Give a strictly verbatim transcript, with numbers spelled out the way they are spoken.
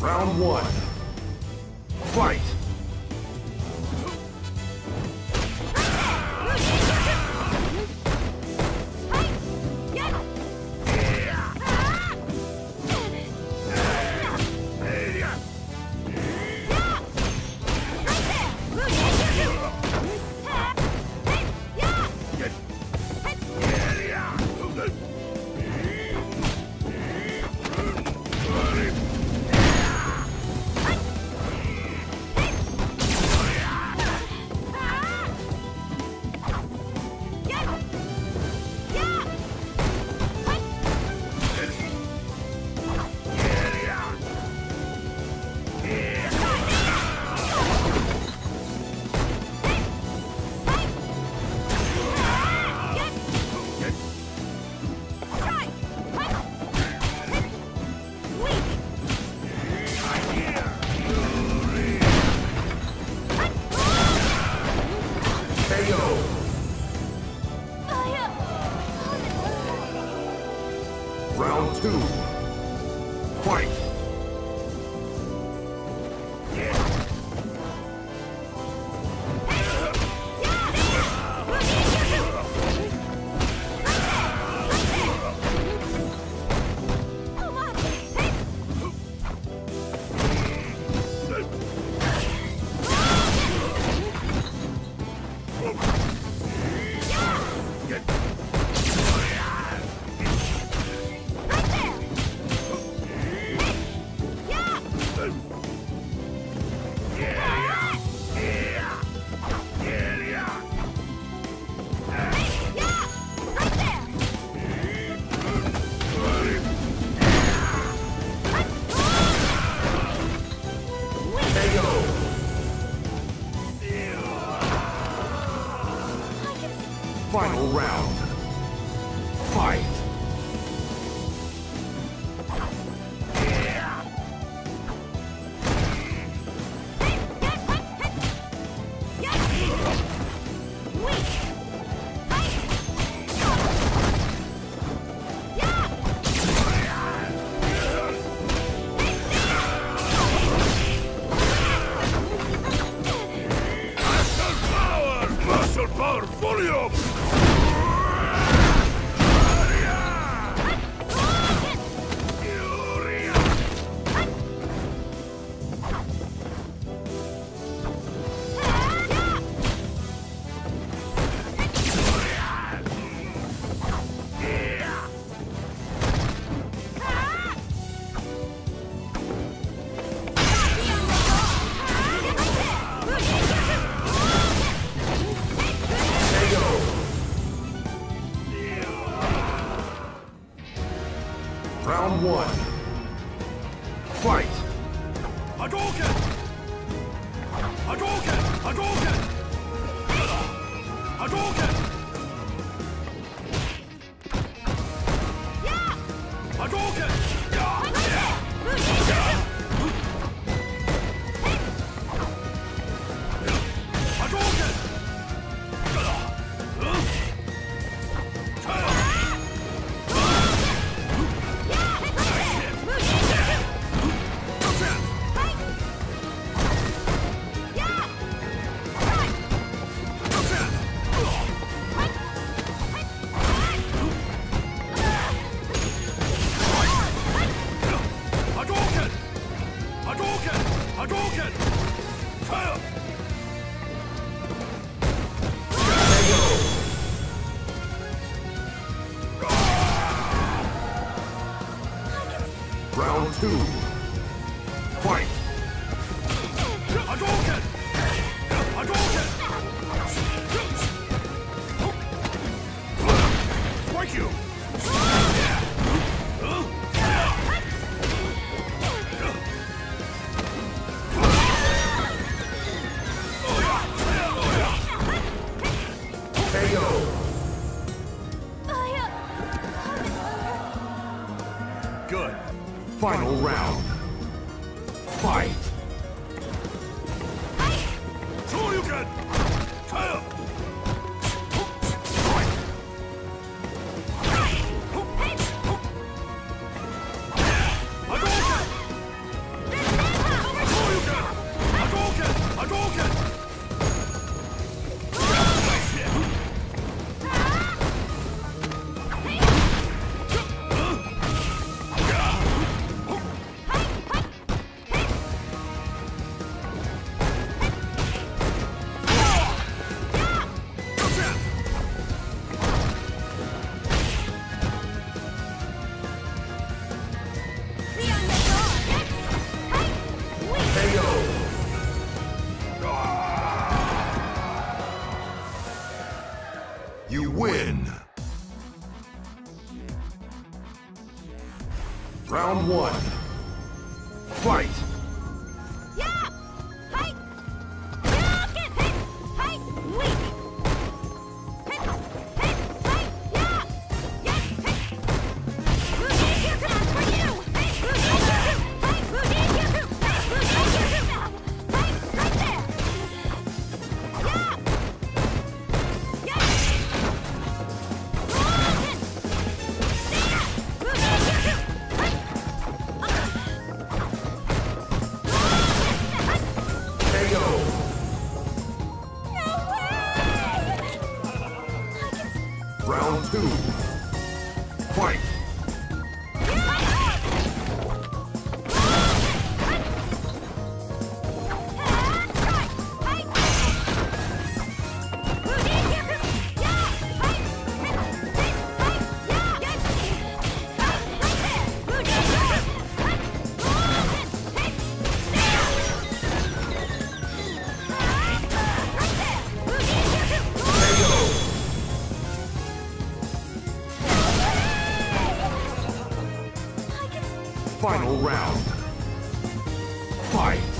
Round one. Fight! Round two. Fight! Final round. Fight! Round one. Fight! Hadoken! Hadoken! Hadoken! Hadoken! Hadoken! Round two. Fight! Hadoken! Hadoken! Thank you! K O! Good. Final round. Fight! Shoryuken! Fire! Hadoken! Round one. Fight! Final round. Fight!